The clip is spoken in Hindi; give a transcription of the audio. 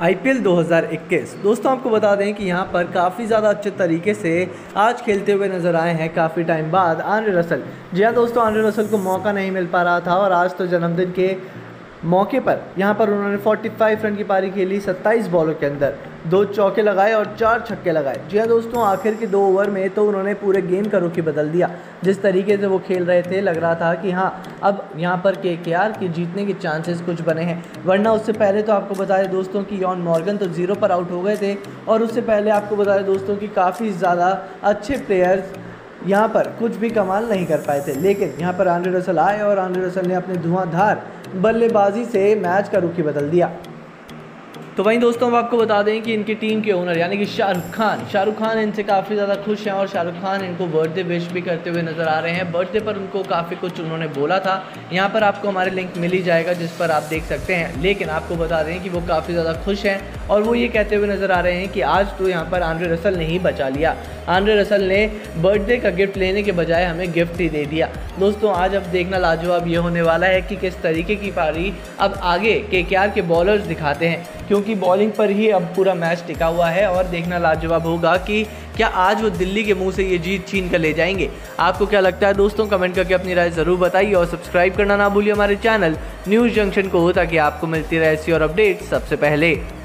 आईपीएल 2021। दोस्तों आपको बता दें कि यहाँ पर काफ़ी ज़्यादा अच्छे तरीके से आज खेलते हुए नज़र आए हैं काफ़ी टाइम बाद आंद्रे रसेल। जी हाँ दोस्तों, आंद्रे रसेल को मौका नहीं मिल पा रहा था और आज तो जन्मदिन के मौके पर यहाँ पर उन्होंने 45 रन की पारी खेली 27 बॉलों के अंदर, 2 चौके लगाए और 4 छक्के लगाए। जी हाँ दोस्तों, आखिर के 2 ओवर में तो उन्होंने पूरे गेम का रुख ही बदल दिया। जिस तरीके से वो खेल रहे थे लग रहा था कि हाँ अब यहाँ पर केकेआर के जीतने के चांसेस कुछ बने हैं, वरना उससे पहले तो आपको बता दें दोस्तों कि इयोन मॉर्गन तो 0 पर आउट हो गए थे। और उससे पहले आपको बता दें दोस्तों कि काफ़ी ज़्यादा अच्छे प्लेयर्स यहाँ पर कुछ भी कमाल नहीं कर पाए थे, लेकिन यहाँ पर आंद्रे रसेल आए और आंद्रे रसेल ने अपने धुआंधार बल्लेबाजी से मैच का रुख ही बदल दिया। तो वहीं दोस्तों हम आपको बता दें कि इनकी टीम के ओनर यानी कि शाहरुख खान इनसे काफ़ी ज़्यादा खुश हैं और शाहरुख खान इनको बर्थडे विश भी करते हुए नज़र आ रहे हैं। बर्थडे पर उनको काफ़ी कुछ उन्होंने बोला था, यहाँ पर आपको हमारे लिंक मिल ही जाएगा जिस पर आप देख सकते हैं। लेकिन आपको बता दें कि वो काफ़ी ज़्यादा खुश हैं और वो ये कहते हुए नज़र आ रहे हैं कि आज तो यहाँ पर आंद्रे रसेल ने ही बचा लिया, आंद्रे रसेल ने बर्थडे का गिफ्ट लेने के बजाय हमें गिफ्ट ही दे दिया। दोस्तों आज अब देखना लाजवाब ये होने वाला है कि किस तरीके की पारी अब आगे केकेआर के बॉलर्स दिखाते हैं, क्योंकि बॉलिंग पर ही अब पूरा मैच टिका हुआ है। और देखना लाजवाब होगा कि क्या आज वो दिल्ली के मुंह से ये जीत छीन कर ले जाएंगे। आपको क्या लगता है दोस्तों, कमेंट करके अपनी राय ज़रूर बताइए और सब्सक्राइब करना ना भूलिए हमारे चैनल न्यूज़ जंक्शन को, ताकि आपको मिलती रहे ऐसी और अपडेट्स सबसे पहले।